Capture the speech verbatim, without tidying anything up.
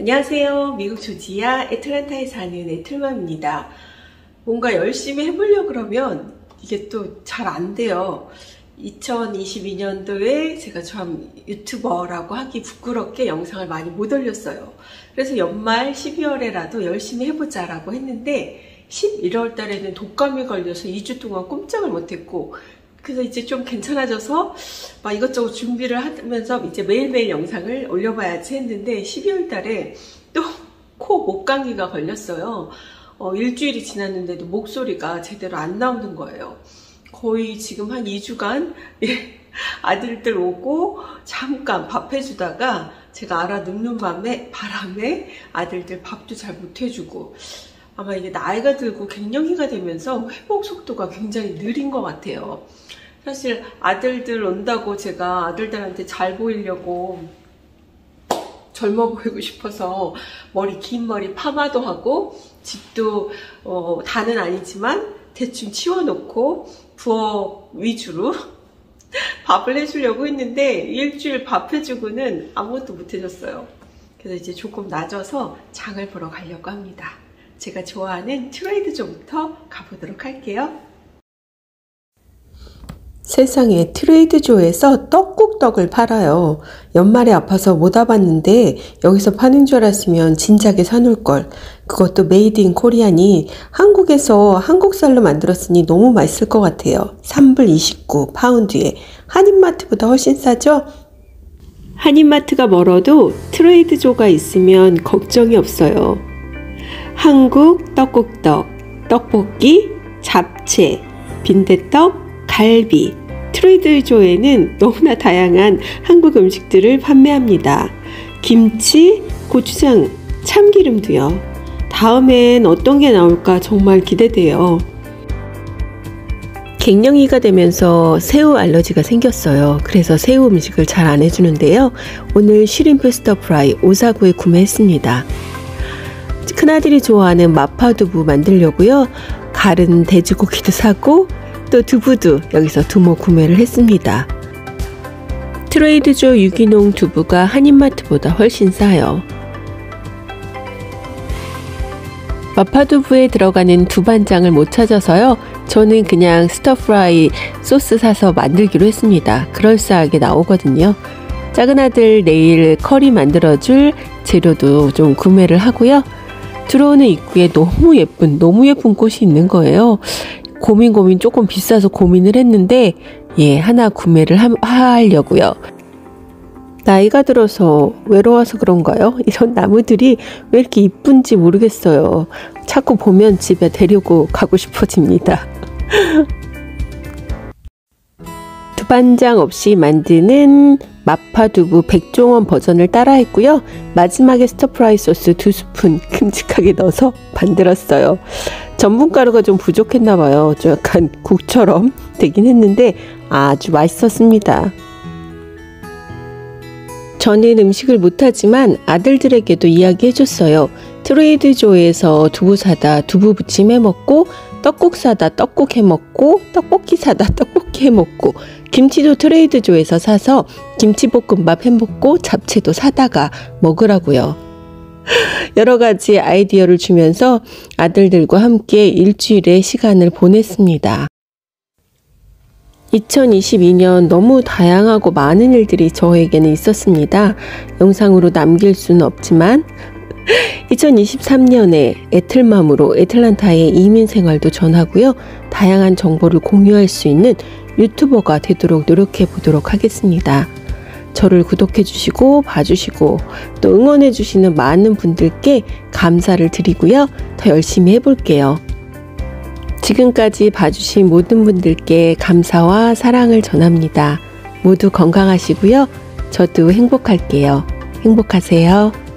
안녕하세요. 미국 조지아 애틀란타에 사는 애틀맘입니다. 뭔가 열심히 해보려고 그러면 이게 또 잘 안 돼요. 이천이십이 년도에 제가 참 유튜버라고 하기 부끄럽게 영상을 많이 못 올렸어요. 그래서 연말 십이월에라도 열심히 해보자 라고 했는데 십일월 달에는 독감이 걸려서 이 주 동안 꼼짝을 못했고, 그래서 이제 좀 괜찮아져서 막 이것저것 준비를 하면서 이제 매일매일 영상을 올려봐야지 했는데 십이월 달에 또 코, 목 감기가 걸렸어요. 어, 일주일이 지났는데도 목소리가 제대로 안 나오는 거예요. 거의 지금 한 이 주간 예, 아들들 오고 잠깐 밥 해주다가 제가 알아 눕는 밤에 바람에 아들들 밥도 잘 못 해주고, 아마 이게 나이가 들고 갱년기가 되면서 회복 속도가 굉장히 느린 것 같아요. 사실 아들들 온다고 제가 아들들한테 잘 보이려고 젊어 보이고 싶어서 머리 긴 머리 파마도 하고 집도 어, 다는 아니지만 대충 치워놓고 부엌 위주로 밥을 해주려고 했는데 일주일 밥 해주고는 아무것도 못 해줬어요. 그래서 이제 조금 낮아서 장을 보러 가려고 합니다. 제가 좋아하는 트레이더 조부터 가보도록 할게요. 세상에 트레이더 조에서 떡국떡을 팔아요. 연말에 아파서 못 와봤는데 여기서 파는 줄 알았으면 진작에 사놓을걸. 그것도 메이드 인 코리안이 한국에서 한국살로 만들었으니 너무 맛있을 것 같아요. 삼불 이십구 파운드에 한인마트보다 훨씬 싸죠? 한인마트가 멀어도 트레이더 조가 있으면 걱정이 없어요. 한국 떡국떡, 떡볶이, 잡채, 빈대떡, 갈비, 트레이더 조에는 너무나 다양한 한국 음식들을 판매합니다. 김치, 고추장, 참기름도요. 다음엔 어떤 게 나올까 정말 기대돼요. 갱년기가 되면서 새우 알러지가 생겼어요. 그래서 새우 음식을 잘 안 해주는데요. 오늘 쉬림프 스터프라이 오사구에 구매했습니다. 큰아들이 좋아하는 마파두부 만들려고요. 갈은 돼지고기도 사고 또 두부도 여기서 두모 구매를 했습니다. 트레이드조 유기농 두부가 한인마트보다 훨씬 싸요. 마파두부에 들어가는 두반장을 못 찾아서요. 저는 그냥 스터프라이 소스 사서 만들기로 했습니다. 그럴싸하게 나오거든요. 작은 아들 내일 커리 만들어줄 재료도 좀 구매를 하고요. 들어오는 입구에 너무 예쁜 너무 예쁜 꽃이 있는 거예요. 고민 고민 조금 비싸서 고민을 했는데 예 하나 구매를 하, 하려고요. 나이가 들어서 외로워서 그런가요? 이런 나무들이 왜 이렇게 이쁜지 모르겠어요. 자꾸 보면 집에 데리고 가고 싶어집니다. 두반장 없이 만드는 마파두부 백종원 버전을 따라 했고요. 마지막에 스터프라이 소스 두 스푼 큼직하게 넣어서 만들었어요. 전분가루가 좀 부족했나봐요. 좀 약간 국처럼 되긴 했는데 아주 맛있었습니다. 저는 음식을 못하지만 아들들에게도 이야기해줬어요. 트레이더 조에서 두부 사다 두부 부침 해먹고, 떡국 사다 떡국 해먹고, 떡볶이 사다 떡볶이 해먹고, 김치도 트레이더 조에서 사서 김치볶음밥 해먹고, 잡채도 사다가 먹으라고요. 여러 가지 아이디어를 주면서 아들들과 함께 일주일의 시간을 보냈습니다. 이천이십이 년 너무 다양하고 많은 일들이 저에게는 있었습니다. 영상으로 남길 수는 없지만 이천이십삼 년에 애틀맘으로 애틀란타의 이민 생활도 전하고요. 다양한 정보를 공유할 수 있는 유튜버가 되도록 노력해 보도록 하겠습니다. 저를 구독해 주시고 봐주시고 또 응원해 주시는 많은 분들께 감사를 드리고요. 더 열심히 해볼게요. 지금까지 봐주신 모든 분들께 감사와 사랑을 전합니다. 모두 건강하시고요. 저도 행복할게요. 행복하세요.